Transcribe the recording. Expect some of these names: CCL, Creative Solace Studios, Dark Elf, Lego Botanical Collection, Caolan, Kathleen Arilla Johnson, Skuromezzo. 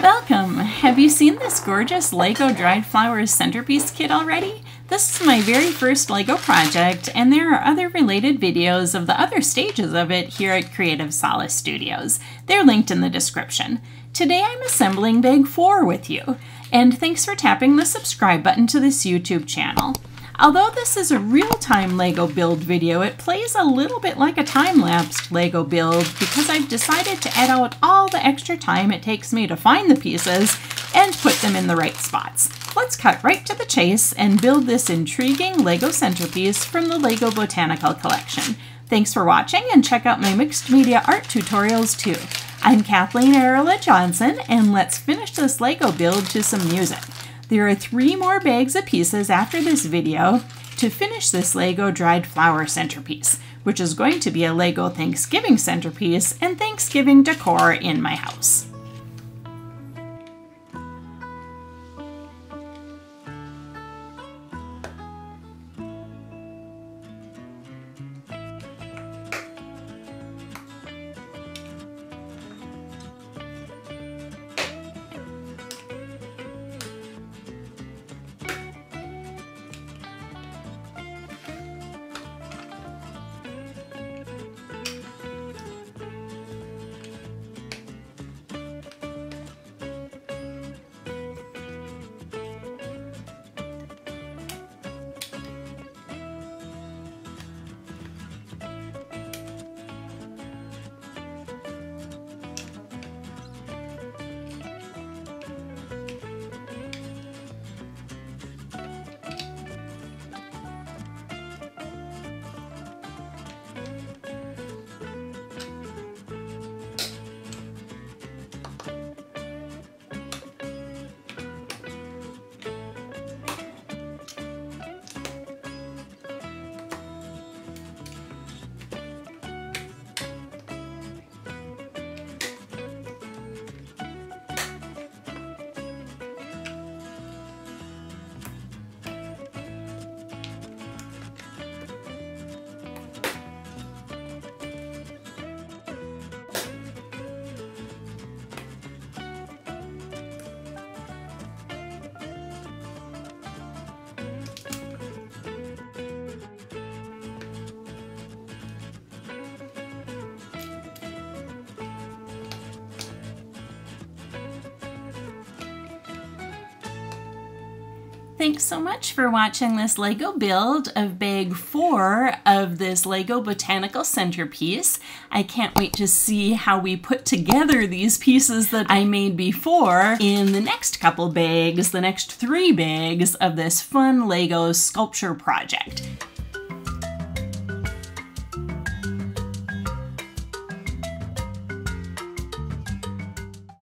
Welcome! Have you seen this gorgeous Lego dried flowers centerpiece kit already? This is my very first Lego project, and there are other related videos of the other stages of it here at Creative Solace Studios. They're linked in the description. Today I'm assembling Bag 4 with you, and thanks for tapping the subscribe button to this YouTube channel. Although this is a real-time Lego build video, it plays a little bit like a time-lapsed Lego build because I've decided to add out all the extra time it takes me to find the pieces and put them in the right spots. Let's cut right to the chase and build this intriguing Lego centerpiece from the Lego Botanical Collection. Thanks for watching, and check out my mixed media art tutorials too. I'm Kathleen Arilla Johnson, and let's finish this Lego build to some music. There are 3 more bags of pieces after this video to finish this Lego dried flower centerpiece, which is going to be a Lego Thanksgiving centerpiece and Thanksgiving decor in my house. Thanks so much for watching this Lego build of Bag 4 of this Lego Botanical Centerpiece. I can't wait to see how we put together these pieces that I made before in the next couple bags, the next 3 bags of this fun Lego sculpture project.